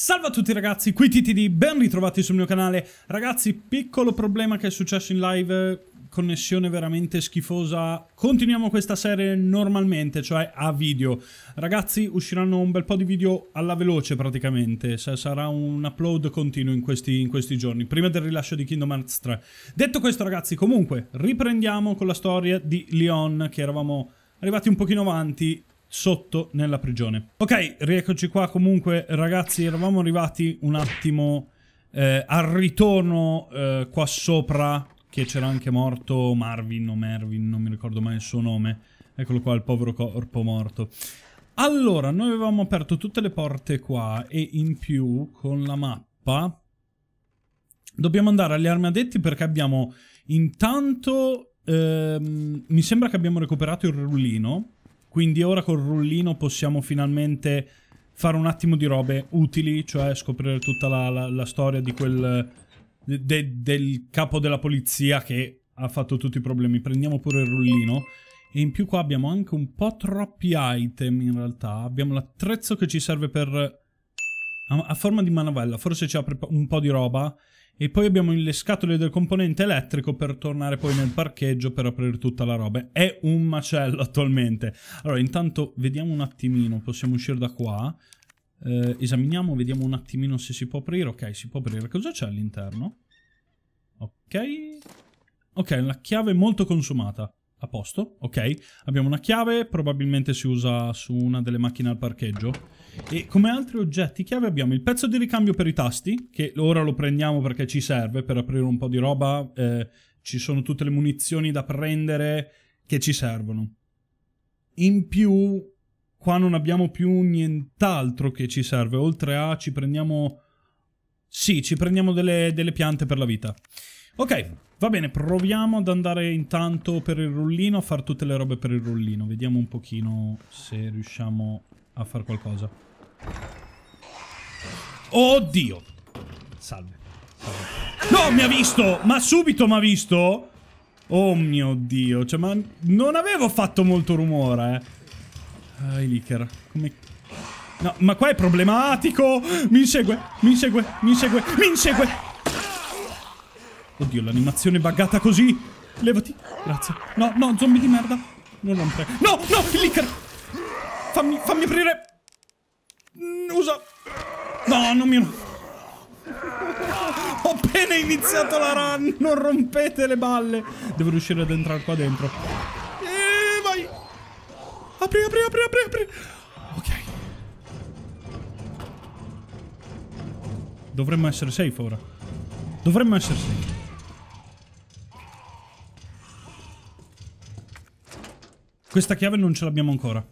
Salve a tutti ragazzi, qui TTD, ben ritrovati sul mio canale. Ragazzi, piccolo problema che è successo in live, connessione veramente schifosa. Continuiamo questa serie normalmente, cioè a video. Ragazzi, usciranno un bel po' di video alla veloce praticamente, sarà un upload continuo in questi giorni, prima del rilascio di Kingdom Hearts 3. Detto questo ragazzi, comunque, riprendiamo con la storia di Leon, che eravamo arrivati un pochino avanti sotto nella prigione. Ok, rieccoci qua. Comunque ragazzi, eravamo arrivati un attimo al ritorno qua sopra, che c'era anche morto Marvin o Mervin, non mi ricordo mai il suo nome. Eccolo qua, il povero corpo morto. Allora, noi avevamo aperto tutte le porte qua e in più con la mappa dobbiamo andare agli armadetti, perché abbiamo intanto mi sembra che abbiamo recuperato il rullino. Quindi ora col rullino possiamo finalmente fare un attimo di robe utili, cioè scoprire tutta la storia di del capo della polizia che ha fatto tutti i problemi. Prendiamo pure il rullino. E in più qua abbiamo anche un po' troppi item in realtà. Abbiamo l'attrezzo che ci serve per... a forma di manovella, forse ci apre un po' di roba. E poi abbiamo le scatole del componente elettrico per tornare poi nel parcheggio per aprire tutta la roba. È un macello attualmente. Allora, intanto vediamo un attimino, possiamo uscire da qua. Esaminiamo, vediamo un attimino se si può aprire. Ok, si può aprire. Cosa c'è all'interno? Ok. Ok, una chiave molto consumata. A posto, ok. Abbiamo una chiave, probabilmente si usa su una delle macchine al parcheggio. E come altri oggetti chiave abbiamo il pezzo di ricambio per i tasti, che ora lo prendiamo perché ci serve per aprire un po' di roba. Ci sono tutte le munizioni da prendere che ci servono. In più, qua non abbiamo più nient'altro che ci serve. Oltre a, ci prendiamo... sì, ci prendiamo delle piante per la vita. Ok, va bene, proviamo ad andare intanto per il rullino, a fare tutte le robe per il rullino. Vediamo un pochino se riusciamo a fare qualcosa. Oddio! Salve. No, mi ha visto! Ma subito mi ha visto! Oh mio Dio, cioè, ma non avevo fatto molto rumore, eh. Ah, Licker, come... no, ma qua è problematico! Mi insegue, mi insegue, mi insegue, mi insegue! Oddio, l'animazione è buggata così! Levati, grazie. No, no, zombie di merda! Non rompere. No, no, Licker! Fammi aprire! Usa! No, non mi... ho appena iniziato la run! Non rompete le balle! Devo riuscire ad entrare qua dentro. Vai! Apri, apri, apri, apri, apri! Ok. Dovremmo essere safe ora. Dovremmo essere safe. Questa chiave non ce l'abbiamo ancora.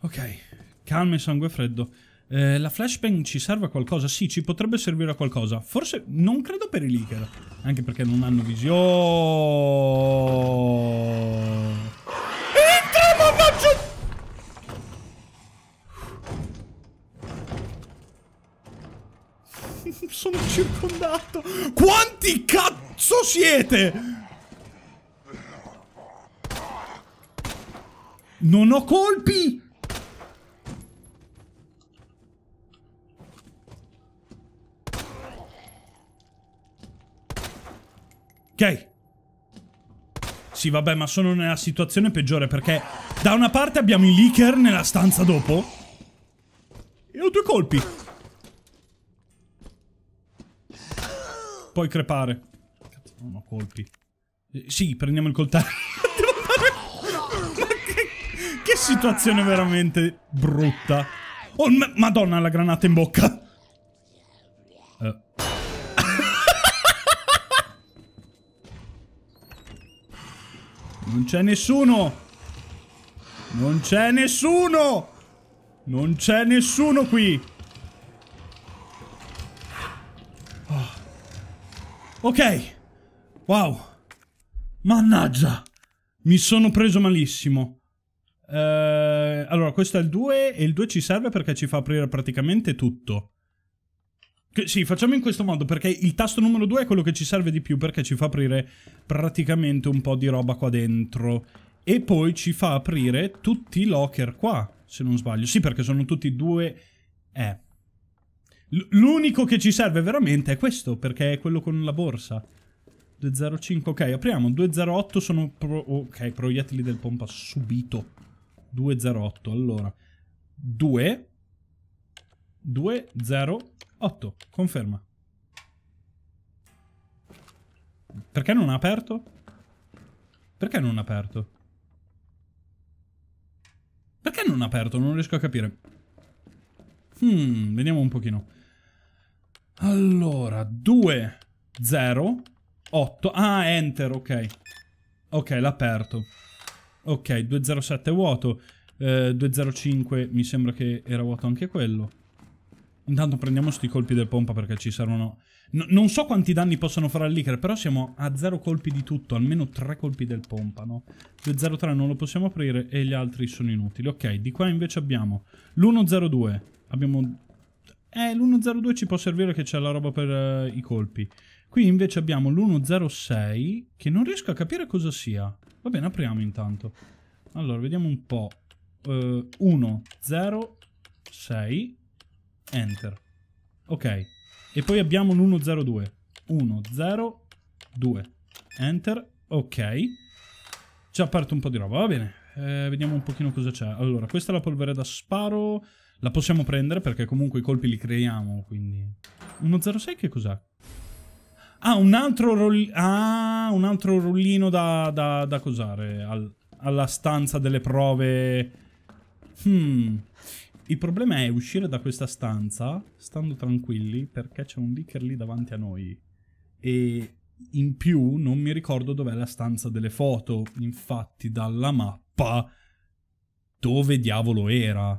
Ok. Calma e sangue freddo. La flashbang ci serve a qualcosa? Sì, ci potrebbe servire a qualcosa. Forse non credo per i Licker. Anche perché non hanno visione. Entra, mannaggia! Sono circondato. Quanti cazzo siete? Non ho colpi. Ok. Sì, vabbè, ma sono nella situazione peggiore, perché da una parte abbiamo i Licker nella stanza dopo e ho due colpi. Puoi crepare. Cazzo, non ho colpi. Sì, prendiamo il coltello. Ma che situazione veramente brutta. Oh, madonna, la granata in bocca. Non c'è nessuno. Non c'è nessuno. Non c'è nessuno qui. Ok, wow, mannaggia, mi sono preso malissimo. Allora, questo è il 2 e il 2 ci serve perché ci fa aprire praticamente tutto. Sì, facciamo in questo modo, perché il tasto numero 2 è quello che ci serve di più, perché ci fa aprire praticamente un po' di roba qua dentro. E poi ci fa aprire tutti i locker qua, se non sbaglio. Sì, perché sono tutti due... L'unico che ci serve veramente è questo, perché è quello con la borsa. 205, ok, apriamo. 208 sono... ok, proiettili del pompa subito. 208, allora. 2... 208, conferma. Perché non ha aperto? Perché non ha aperto? Perché non ha aperto? Non riesco a capire. Vediamo un pochino. Allora, 2, 0, 8. Ah, enter, ok. Ok, l'ha aperto. Ok, 207 vuoto. 205 mi sembra che era vuoto anche quello. Intanto prendiamo sti colpi del pompa perché ci servono... No, non so quanti danni possono fare al Licker, però siamo a 0 colpi di tutto, almeno 3 colpi del pompa, no? 203 non lo possiamo aprire e gli altri sono inutili. Ok, di qua invece abbiamo l'102. Abbiamo... l'102 ci può servire che c'è la roba per i colpi. Qui invece abbiamo l'106, che non riesco a capire cosa sia. Va bene, apriamo intanto. Allora, vediamo un po'. 106... Enter. Ok. E poi abbiamo l'102. 102. Enter. Ok. Ci ha aperto un po' di roba. Va bene. Vediamo un pochino cosa c'è. Allora, questa è la polvere da sparo. La possiamo prendere perché comunque i colpi li creiamo, quindi... 106 che cos'è? Ah, un altro rollino... Ah, un altro rollino da cosare. Alla stanza delle prove... Il problema è uscire da questa stanza, stando tranquilli, perché c'è un Licker lì davanti a noi. E in più non mi ricordo dov'è la stanza delle foto. Infatti dalla mappa dove diavolo era.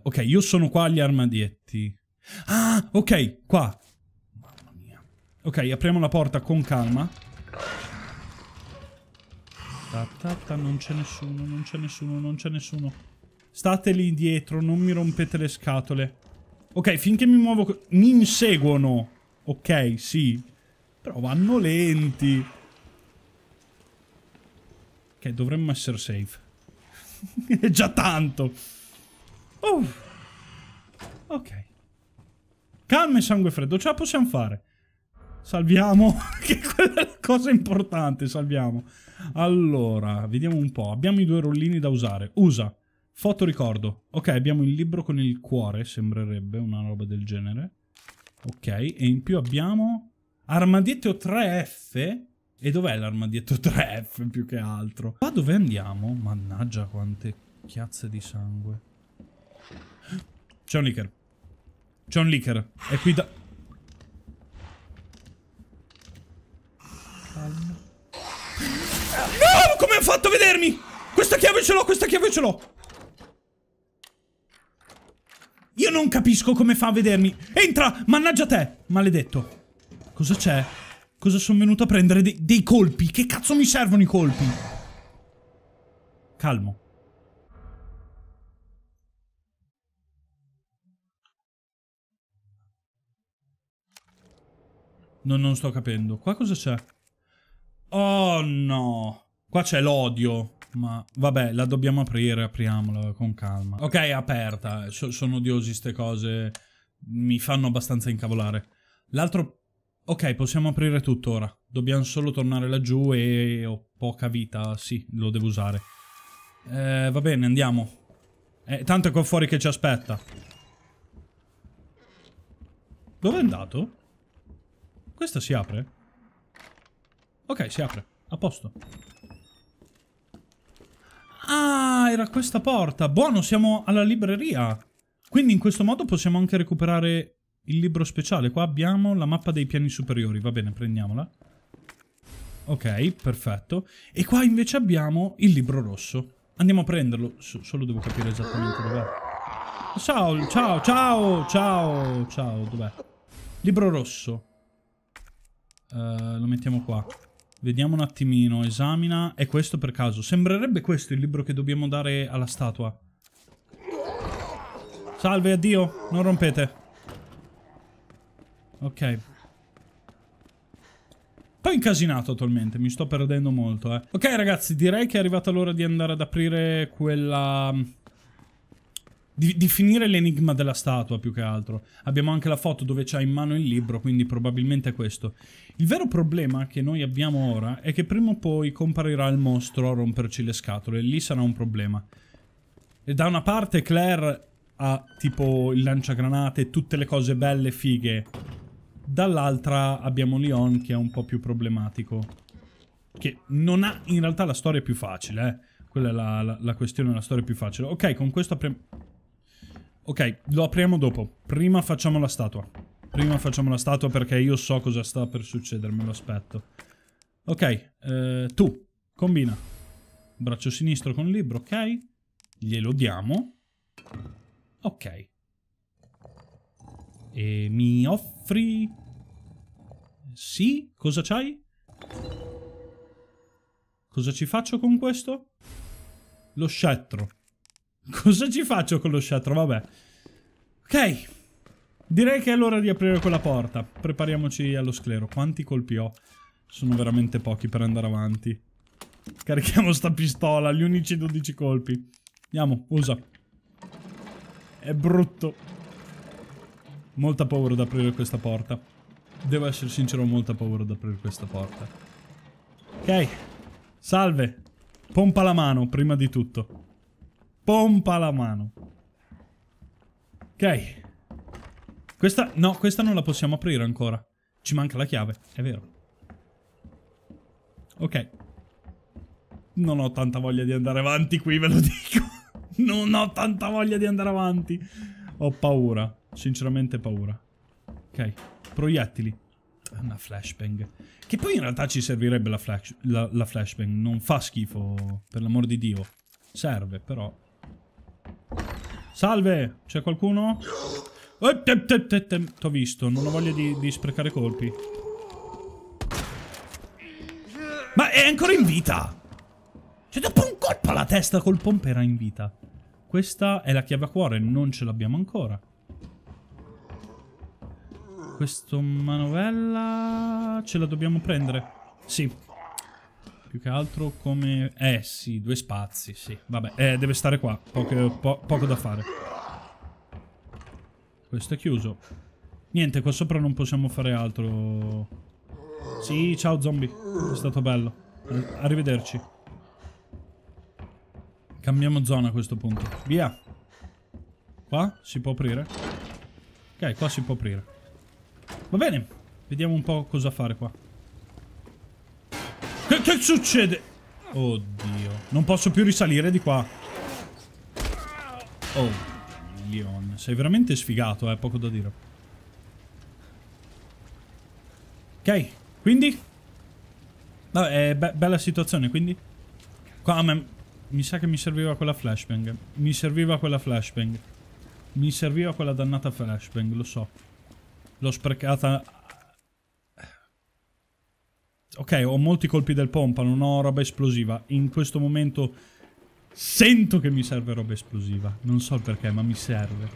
Ok, io sono qua agli armadietti. Ah, ok, qua. Mamma mia. Ok, apriamo la porta con calma. Non c'è nessuno, non c'è nessuno, non c'è nessuno. State lì dietro, non mi rompete le scatole. Ok, finché mi muovo... Mi inseguono. Ok, sì. Però vanno lenti. Ok, dovremmo essere safe. È già tanto. Ok. Calma e sangue freddo, ce la possiamo fare. Salviamo. Che quella è la cosa importante, salviamo. Allora, vediamo un po'. Abbiamo i 2 rollini da usare. Usa. Foto ricordo. Ok, abbiamo il libro con il cuore, sembrerebbe, una roba del genere. Ok, e in più abbiamo... Armadietto 3F? E dov'è l'armadietto 3F più che altro? Qua dove andiamo? Mannaggia quante chiazze di sangue. C'è un Licker. C'è un Licker. È qui da... Calma. No! Come ha fatto a vedermi? Questa chiave ce l'ho, questa chiave ce l'ho! Io non capisco come fa a vedermi. Entra! Mannaggia te! Maledetto. Cosa c'è? Cosa sono venuto a prendere? Dei colpi? Che cazzo mi servono i colpi? Calmo. No, non sto capendo. Qua cosa c'è? Oh no. Qua c'è l'odio. Ma vabbè, la dobbiamo aprire, apriamola con calma. Ok, è aperta. Sono odiosi ste cose. Mi fanno abbastanza incavolare. L'altro... Ok, possiamo aprire tutto ora. Dobbiamo solo tornare laggiù e ho poca vita. Sì, lo devo usare. Va bene, andiamo. Tanto è qua fuori che ci aspetta. Dove è andato? Questa si apre? Ok, si apre. A posto. Ah, era questa porta. Buono, siamo alla libreria. Quindi in questo modo possiamo anche recuperare il libro speciale. Qua abbiamo la mappa dei piani superiori. Va bene, prendiamola. Ok, perfetto. E qua invece abbiamo il libro rosso. Andiamo a prenderlo. Solo devo capire esattamente dov'è. Ciao, ciao, ciao, ciao, ciao. Dov'è? Libro rosso. Lo mettiamo qua. Vediamo un attimino, esamina. È questo per caso? Sembrerebbe questo il libro che dobbiamo dare alla statua. Salve, addio, non rompete. Ok. Poi incasinato attualmente, mi sto perdendo molto, eh. Ok ragazzi, direi che è arrivata l'ora di andare ad aprire quella... di finire l'enigma della statua, più che altro. Abbiamo anche la foto dove c'ha in mano il libro, quindi probabilmente è questo. Il vero problema che noi abbiamo ora è che prima o poi comparirà il mostro a romperci le scatole, e lì sarà un problema. E da una parte Claire ha tipo il lanciagranate, tutte le cose belle, fighe. Dall'altra abbiamo Leon che è un po' più problematico. Che non ha in realtà la storia più facile, eh. Quella è la questione, la storia più facile. Ok, con questo apriamo... Ok, lo apriamo dopo. Prima facciamo la statua. Prima facciamo la statua perché io so cosa sta per succedere, me lo aspetto. Ok, tu, combina. Braccio sinistro con il libro, ok. Glielo diamo. Ok. E mi offri... Sì? Cosa c'hai? Cosa ci faccio con questo? Lo scettro. Cosa ci faccio con lo scettro? Vabbè. Ok. Direi che è l'ora di aprire quella porta. Prepariamoci allo sclero. Quanti colpi ho? Sono veramente pochi per andare avanti. Carichiamo sta pistola. Gli unici 12 colpi. Andiamo, usa. È brutto. Molta paura ad aprire questa porta. Devo essere sincero, ho molta paura ad aprire questa porta. Ok. Salve. Pompa la mano, prima di tutto. Pompa la mano. Ok. Questa... No, questa non la possiamo aprire ancora. Ci manca la chiave, è vero. Ok. Non ho tanta voglia di andare avanti qui, ve lo dico. Non ho tanta voglia di andare avanti. Ho paura. Sinceramente paura. Ok. Proiettili. Una flashbang. Che poi in realtà ci servirebbe la flashbang. Non fa schifo, per l'amor di Dio. Serve, però... Salve! C'è qualcuno? Oh, t'ho visto, non ho voglia di sprecare colpi. Ma è ancora in vita! Cioè, dopo un colpo alla testa col pompera in vita. Questa è la chiave a cuore, non ce l'abbiamo ancora. Questo manovella... ce la dobbiamo prendere. Sì. Più che altro come... sì, due spazi, sì. Vabbè, deve stare qua. Poco da fare. Questo è chiuso. Niente, qua sopra non possiamo fare altro. Sì, ciao zombie. È stato bello. Arrivederci. Cambiamo zona a questo punto. Via. Qua si può aprire? Ok, qua si può aprire. Va bene. Vediamo un po' cosa fare qua. Che succede? Oddio. Non posso più risalire di qua. Oh, Leon. Sei veramente sfigato, poco da dire. Ok, quindi? Vabbè, è bella situazione, quindi? Qua, mi sa che mi serviva quella flashbang. Mi serviva quella flashbang. Mi serviva quella dannata flashbang, lo so. L'ho sprecata... Ok, ho molti colpi del pompa, non ho roba esplosiva. In questo momento sento che mi serve roba esplosiva. Non so il perché, ma mi serve.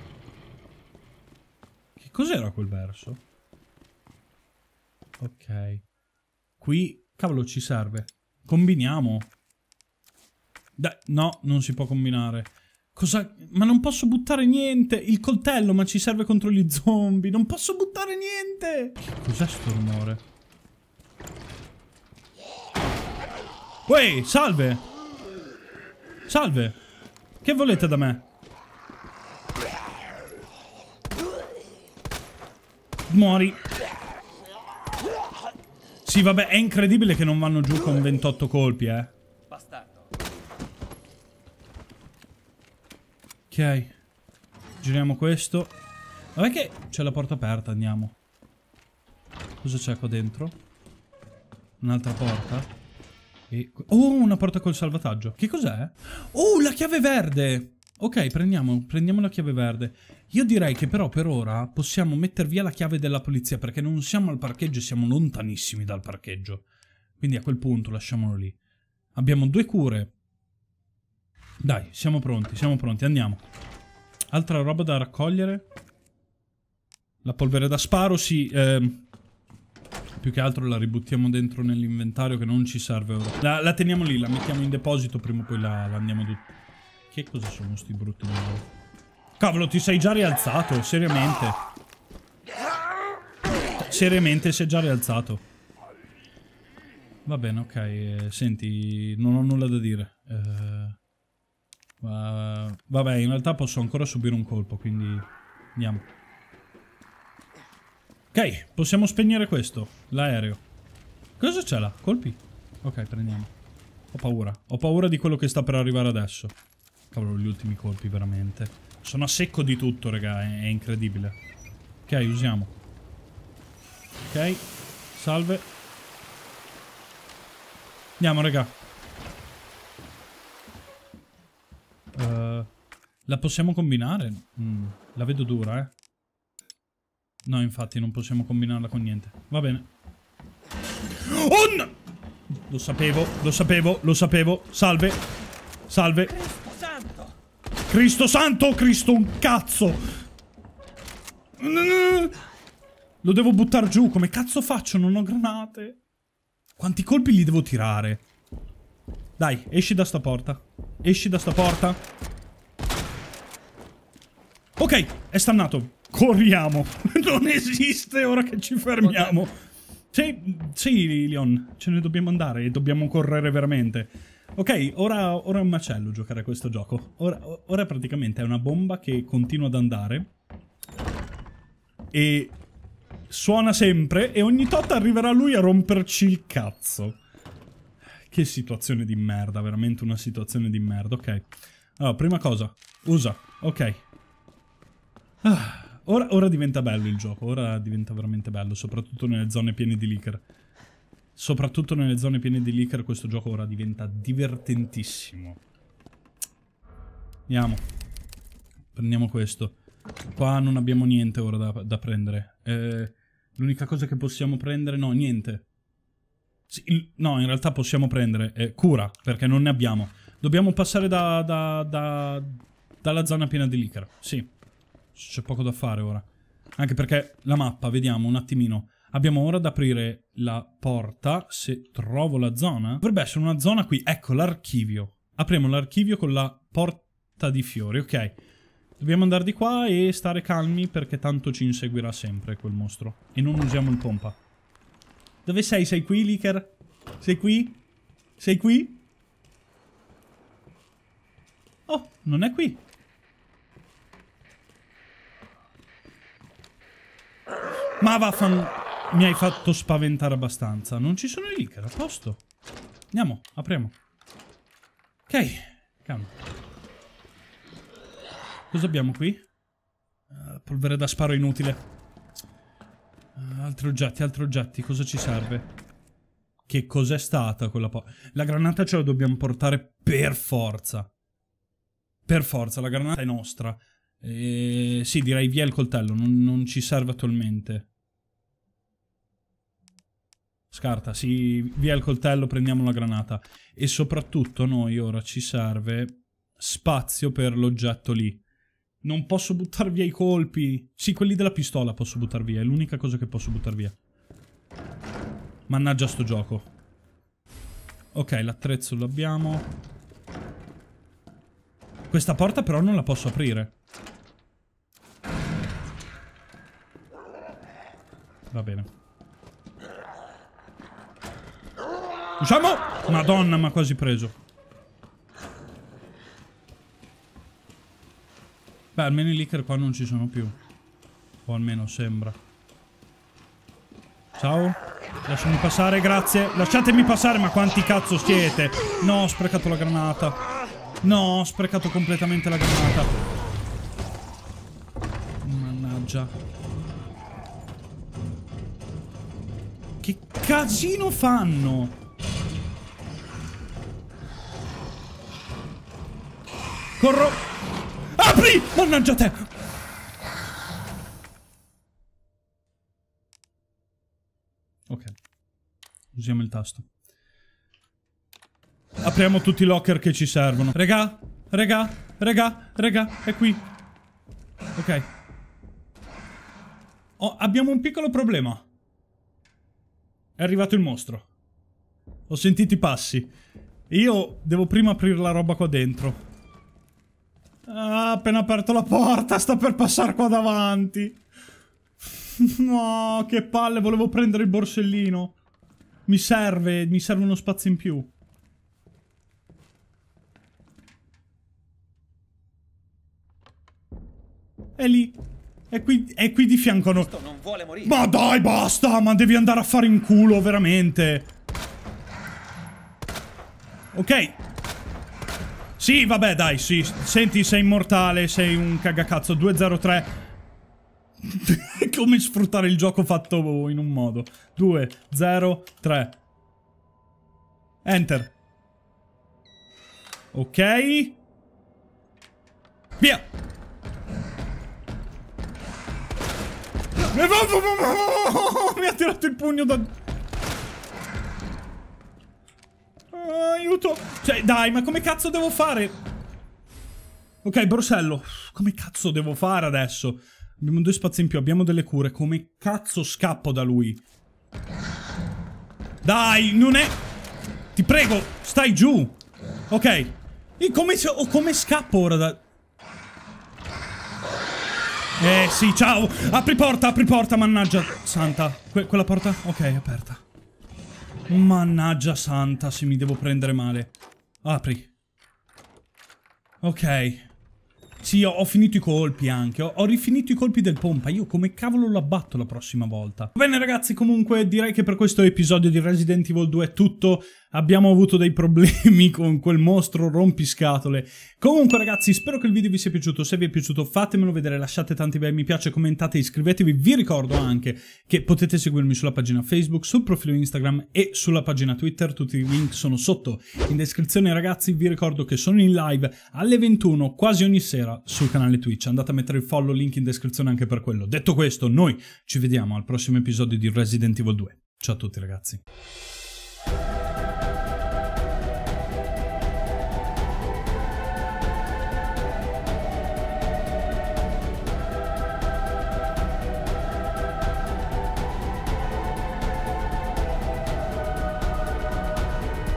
Che cos'era quel verso? Ok. Qui, cavolo, ci serve. Combiniamo. Dai, no, non si può combinare. Cosa? Ma non posso buttare niente. Il coltello, ma ci serve contro gli zombie. Non posso buttare niente. Che cos'è sto rumore? Uè, salve! Salve! Che volete da me? Muori! Sì, vabbè, è incredibile che non vanno giù con 28 colpi, Bastardo. Ok. Giriamo questo. Vabbè che c'è la porta aperta, andiamo. Cosa c'è qua dentro? Un'altra porta? Oh, una porta col salvataggio. Che cos'è? Oh, la chiave verde. Ok, prendiamo la chiave verde. Io direi che però per ora possiamo metter via la chiave della polizia, perché non siamo al parcheggio e siamo lontanissimi dal parcheggio. Quindi a quel punto lasciamolo lì. Abbiamo due cure. Dai, siamo pronti, andiamo. Altra roba da raccogliere. La polvere da sparo, sì. Più che altro la ributtiamo dentro nell'inventario che non ci serve ora. La teniamo lì, la mettiamo in deposito, prima o poi la andiamo... Che cosa sono sti brutti numeri? Cavolo, ti sei già rialzato, seriamente. Seriamente si è già rialzato. Va bene, ok. Senti, non ho nulla da dire. Vabbè, in realtà posso ancora subire un colpo, quindi andiamo. Ok, possiamo spegnere questo, l'aereo. Cosa c'è là? Colpi? Ok, prendiamo. Ho paura di quello che sta per arrivare adesso. Cavolo, gli ultimi colpi, veramente. Sono a secco di tutto, raga, è incredibile. Ok, usiamo. Ok, salve. Andiamo, raga. La possiamo combinare? La vedo dura, eh. No, infatti, non possiamo combinarla con niente. Va bene. Oh, no! Lo sapevo, lo sapevo, lo sapevo. Salve. Salve. Cristo santo, Cristo un cazzo! Lo devo buttare giù, come cazzo faccio? Non ho granate. Quanti colpi li devo tirare? Dai, esci da sta porta. Esci da sta porta. Ok, è stannato. Corriamo. Non esiste ora che ci fermiamo. Sì, sì, Leon, ce ne dobbiamo andare e dobbiamo correre veramente. Ok, ora è un macello giocare a questo gioco. Ora praticamente è una bomba che continua ad andare. E suona sempre e ogni tot arriverà lui a romperci il cazzo. Che situazione di merda, veramente una situazione di merda. Ok, allora, prima cosa, usa, ok. Ora diventa bello il gioco, ora diventa veramente bello, soprattutto nelle zone piene di licker. Soprattutto nelle zone piene di licker questo gioco ora diventa divertentissimo. Andiamo. Prendiamo questo. Qua non abbiamo niente ora da prendere. L'unica cosa che possiamo prendere... No, niente. Sì, no, in realtà possiamo prendere cura, perché non ne abbiamo. Dobbiamo passare dalla zona piena di licker. Sì. C'è poco da fare ora. Anche perché la mappa, vediamo un attimino... Abbiamo ora da aprire la porta, se trovo la zona. Dovrebbe essere una zona qui, ecco l'archivio. Apriamo l'archivio con la porta di fiori, ok. Dobbiamo andare di qua e stare calmi perché tanto ci inseguirà sempre quel mostro. E non usiamo il pompa. Dove sei? Sei qui, Licker? Sei qui? Sei qui? Oh, non è qui. Ma vaffan... Mi hai fatto spaventare abbastanza. Non ci sono i licker, a posto. Andiamo, apriamo. Ok, calma. Cosa abbiamo qui? Polvere da sparo inutile. Altri oggetti, altri oggetti. Cosa ci serve? Che cos'è stata quella La granata ce la dobbiamo portare per forza. Per forza, la granata è nostra. Sì, direi via il coltello. Non ci serve attualmente. Scarta, sì, via il coltello, prendiamo la granata. E soprattutto noi ora ci serve spazio per l'oggetto lì. Non posso buttare via i colpi. Sì, quelli della pistola posso buttare via, è l'unica cosa che posso buttare via. Mannaggia sto gioco. Ok, l'attrezzo lo abbiamo. Questa porta però non la posso aprire. Va bene. Usciamo! Madonna, mi ha quasi preso. Beh, almeno i licker qua non ci sono più. O almeno sembra. Ciao. Lasciami passare, grazie. Lasciatemi passare, ma quanti cazzo siete? No, ho sprecato la granata. No, ho sprecato completamente la granata. Mannaggia. Che casino fanno? Corro! Apri! Mannaggia te! Ok. Usiamo il tasto. Apriamo tutti i locker che ci servono. Regà! Regà! Regà! Regà! È qui! Ok. Oh, abbiamo un piccolo problema. È arrivato il mostro. Ho sentito i passi. Io devo prima aprire la roba qua dentro. Ah, appena aperto la porta, sta per passare qua davanti. No, che palle, volevo prendere il borsellino. Mi serve uno spazio in più. È lì. È qui di fianco a noi. Non vuole morire. Ma dai, basta, ma devi andare a fare in culo, veramente. Ok. Sì, vabbè, dai, sì. Senti, sei immortale, sei un cagacazzo. 203. Come sfruttare il gioco fatto in un modo. 203. Enter. Ok. Via. Mi ha tirato il pugno da... Aiuto! Cioè, dai, ma come cazzo devo fare? Ok, borsello. Come cazzo devo fare adesso? Abbiamo due spazi in più, abbiamo delle cure. Come cazzo scappo da lui? Dai, non è... Ti prego, stai giù. Ok. E come scappo ora da... Sì, ciao! Apri porta, mannaggia santa. Quella porta? Ok, è aperta. Mannaggia santa, se mi devo prendere male. Apri. Ok. Sì, ho finito i colpi anche. Ho rifinito i colpi del pompa. Io come cavolo lo abbatto la prossima volta? Bene ragazzi, comunque direi che per questo episodio di Resident Evil 2 è tutto. Abbiamo avuto dei problemi con quel mostro rompiscatole. Comunque ragazzi, spero che il video vi sia piaciuto. Se vi è piaciuto fatemelo vedere, lasciate tanti bei mi piace, commentate, iscrivetevi. Vi ricordo anche che potete seguirmi sulla pagina Facebook, sul profilo Instagram e sulla pagina Twitter. Tutti i link sono sotto in descrizione ragazzi. Vi ricordo che sono in live alle 21 quasi ogni sera sul canale Twitch. Andate a mettere il follow, link in descrizione anche per quello. Detto questo, noi ci vediamo al prossimo episodio di Resident Evil 2. Ciao a tutti ragazzi.